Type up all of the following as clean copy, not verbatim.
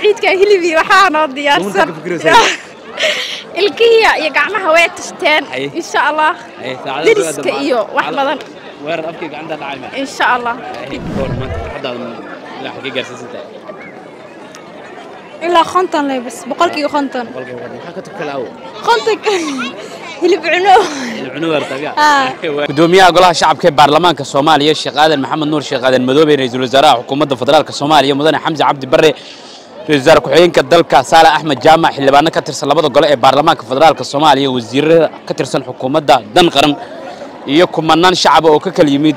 عيد كان هلبي وحانا ديارسن الكيا يقعناها ويا تشتان إن شاء الله درس كيو وحمدا وير أبكي عندها العامة إن شاء الله لا حقيقة سنتين إلا خنطن لي بس بقولك يو خنطن حكتك الأول خنطك العنوار طبيعة قدومية أقولها شعب كيف برلمان كصومالية الشيخ آدم محمد نور الشيخ آدم مدوبي رئيس الوزراء حكومة الفدرال كصومالية مدن حمزة عبد بري رئيس وزراء كحيين كدلك سالة أحمد جامع حلبان كترسن لبض قلعة برلمان كفدرال كصومالية وزير كترسن حكومة دن قرن يكون منان شعب أو ككل يميد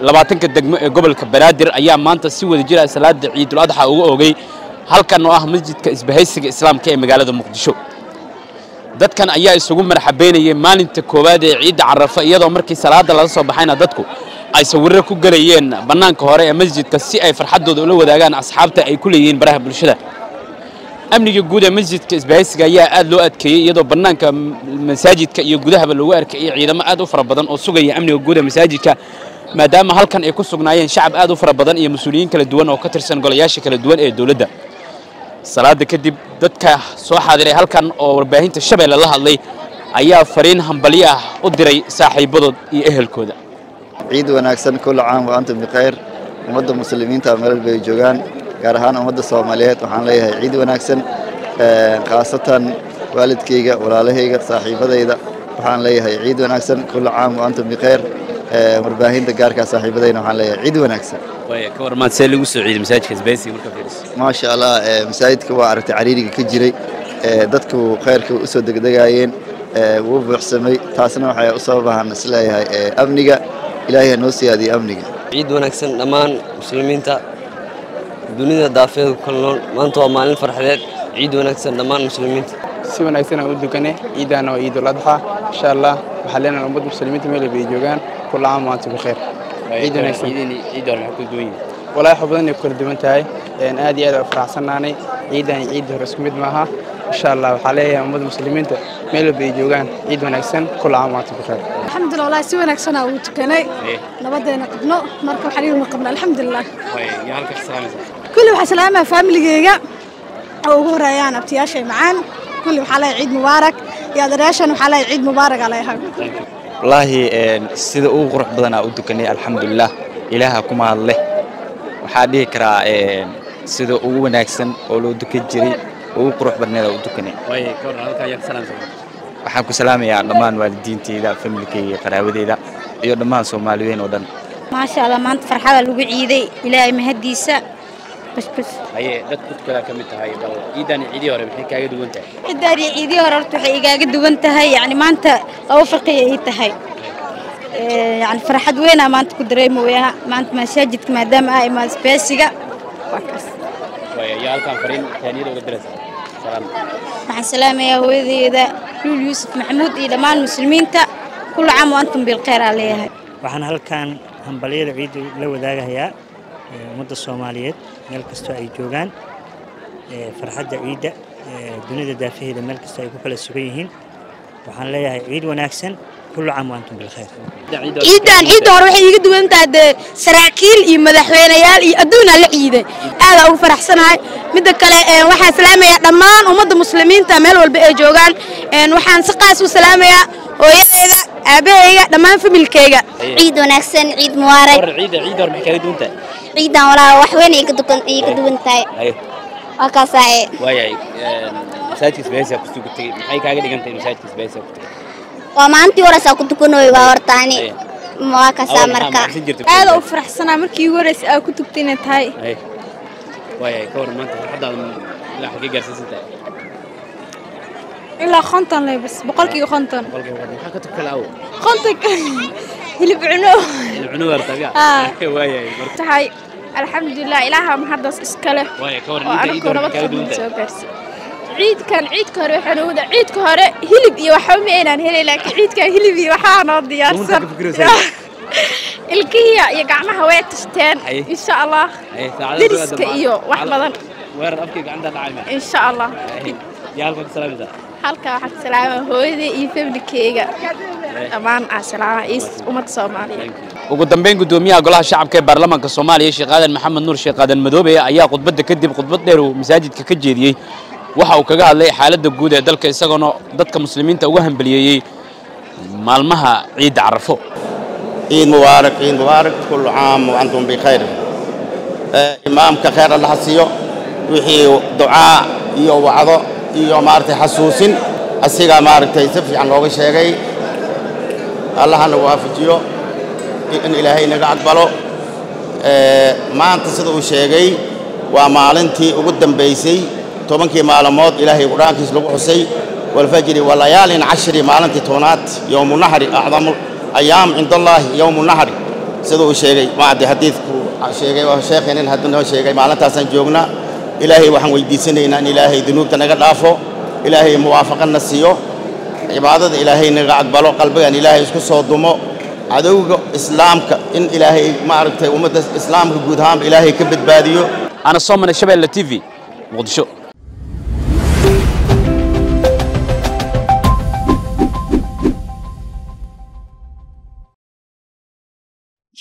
لبعتين كدقم قبل كبرادر أيام ما أنت سوى الجيل سلاد عيد الأضحى أوجي هل كانوا مسجد كإسبهيس الإسلام كي مجالد مقدشو dadkan ayaa isugu marxabeynayay maalinta koowaad ee ciid Carafa iyadoo markii salaada la soo baxayna dadku ay sawirro ku galeyeen banaanka hore ee masjidka si ay farxadooda ula wadaagaan asxaabta ay ku leeyeen baraha bulshada amniga guud ee masjidka Isbaahaysiga ayaa aad loo adkeeyay iyadoo banaanka masaajidka iyo gudaha lagu arkay ciidamo aad u fara badan oo sugaya amniga guud ee masaajidka maadaama halkan ay ku sugnaayeen shacab aad u fara badan iyo mas'uuliyiin kala duwan oo ka tirsan golayaasha kala duwan ee dawladda salaada kadib dadka soo xaadiray halkan oo warbaahinta Shabeelle la hadlay ayaa fariin hanbali ah u diray saaxiibadood iyo ehelkooda ciid wanaagsan kullu aan wa antum biqayr ummadda muslimiinta meel bay joogan gaar ahaan ummadda Soomaaliyeed waxaan leeyahay ciid wanaagsan khaasatan waalidkayga walaalahayga saaxiibadayda waxaan leeyahay ciid wanaagsan kullu aan wa antum biqayr warbaahinta gaarka saaxiibadayna waxaan leeyahay ciid wanaagsan way ka warmaad see lagu soo ciiday masaajidka Isbaahaysiga marka fiiris ma sha Allah masaajidka waa aragtay cariiriga ka jiray dadku khayrka u soo degdegayeen wuu buuxsamay taasina waxay u sababahan islaayahay amniga ilaahay noo siyaadiy amniga ciid wanaagsan dhammaan muslimiinta dunida daafeed kulloon maanta waa maalin farxadeed ciid wanaagsan dhammaan muslimiinta si wanaagsan u dukanay ciidana oo ciidul adha insha Allah waxa leenahay ummadda muslimiinta meel ay joogan kullu aan maanta bixir عيدنا سيدني عيدنا كدوين والله حبنا كل دمنتهاي إن أدي أدعو فرحسناني عيدنا عيد رسمي معها إن شاء الله وحليه أمد المسلمين ملوا بيجوعان عيدنا أحسن كل عام وأنتم بخير الحمد لله سوينا أحسننا وتكناي نبدأنا قبنا مركب حليم قبنا الحمد لله يالك السلام كل وحسلامة فاميلي جا أو غريان أبتياشي معان كل وحليه عيد مبارك يا دراشن وحليه عيد مبارك عليها والله سيد أو غرق بدنا أودكني الحمد لله إلها كما الله وحدي كرا سيد أو ناكسن أو دكجري أو غرق بدنا أودكني. ويا كورنا لك يا سلام. أحب السلام يا دمان والدين تيلا فملكي قراودي لا يا دمان سومالوين ودن. ما شاء الله ما أنت فرحة لو بعيدي إلها مهدي سا بس. هي ده تقول كم تهاي بالله إذا عيدي ورا بحكي عيد وانتهى. إذا عيدي ورا بحكي عيد وانتهى يعني ما أنت أو فرقية تهاي يعني فرحة وينها ما أنت قدري مويها ما أنت مساجدك ما دام أي ما سبيسيجا فكس. ويا الكام فرين ثاني لو قدرت. سلام. مع السلامة يا هويدي إذا لول يوسف محمود إذا ما المسلمين تا كل عام وأنتم بالخير عليها. وحنا هالكان هم بليل عيد لو ذاقها يا. مدة الصوماليات ملك استوى جوجان فرحة عيدة دنيا دافئة الملك استوى كل السويهين وحن لها عيد وناكسن كل عام وأنتم بالخير. عيد عيد أروح يجد وأنت عند سراكيل يمدحونيال يأدون على عيده هذا هو فرح سنة مدة كلا وحن سلامة يا دمان ومدة مسلمين تعمل والبقى جوجان وحن سقاس وسلامة ويا إذا أبيه دمان في ملكية عيد وناكسن عيد مبارك. عيد أروح كذا دونته. عيدان ولا وحوين يقدون تاي. أكاساي. وياي مساجد سبيسة كنت كتير هاي كأجل كنت مساجد سبيسة كتير. وما أنتي ورا ساكنت كنوي وارتاني ما أكاسا مركا. هذا أفرح سنة مركي ورا ساكنت كتير تاي. وياي كور ما أنت حدا لا حقيقة سنتاي. إلا خنطن لي بس بقولك يو خنطن. حكتك الأول. خنطك العنوار طبيعة. وياي. تاي. الحمد لله إلها محدث إسكاله. عيد كهري حنود عيد كهري هلبي وحومي أنا هلي لك عيد كان هلبي وحنا ديارسن. الكيا يقعناها ويا تشتان إن شاء الله. درس كيو وحمدا. وير أبكي عندها العامة. إن شاء الله. يا رب السلام عليكم. halka waxaan ku salaamayaa hooyada iyo familkeyga amaan aan salaamahay ummadda Soomaaliyeed ugu dambeyn gudoomiyaha golaha shacabka ee baarlamaanka Soomaaliya Sheekh Aadan Maxamed Nuur Sheekh Aadan Madoobe ayaa khudbadda kadib khudbad dheer oo masaajidka ka jeediyay waxa uu kaga hadlay xaaladda guud ee dalka isagoo dadka muslimiinta uga hanbaliyay maalmaha ciid Arafo عيد مبارك كل عام وأنتم بخير. إمامك خير الله حسيه وحي دعاء يو وعظه يو مارتي حسوسين السيقى مارتي سفي عن غوغي شيغي الله نوافجيه إن إلهي نقعد بلو ما أنت صدقوا شيغي ومالنتي وقدم بيسي تومنكي مالموت إلهي قرانكي سلوك حسي والفجر والليالي عشري مالنتي تونات يوم النحر أعظم أيام عند الله يوم النحر سدو شيغي ما عندي حديثكم شيغي وشيخنا هدنا شيغي معناتها سنجوغنا إلهي وحن ويديسنينا إن إلهي ذنوبنا قد عفو إلهي موافقنا السيو عبادة إلهي نقعد بلو قلبي أن إلهي يسكو صدمو عدو إسلامك إن إلهي ما عرفت أمة إسلامك قدام إلهي كبد باديو أنا صوم من شبيلة تي في مقدشو.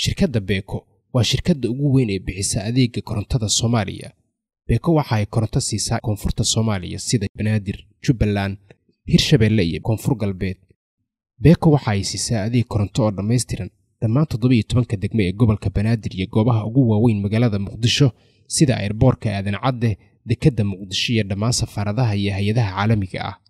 shirkadda Beko waa shirkadda ugu weyn ee bixisa adeega korontada Soomaaliya. Beko waxa ay koronto siisaa koonfurta Soomaaliya sida Banaadir, Jubaland, Hirshabeelle iyo Koonfur Galbeed. Beko waxa ay siisaa adeeg koronto oo dhameystiran dhammaan 17 degmo ee gobolka Banaadir iyo goobaha ugu waaweyn magaalada Muqdisho sida airportka Aadan Cadde, dekedda Muqdisho iyo dhammaan safaaradaha iyo hay'adaha caalamiga ah.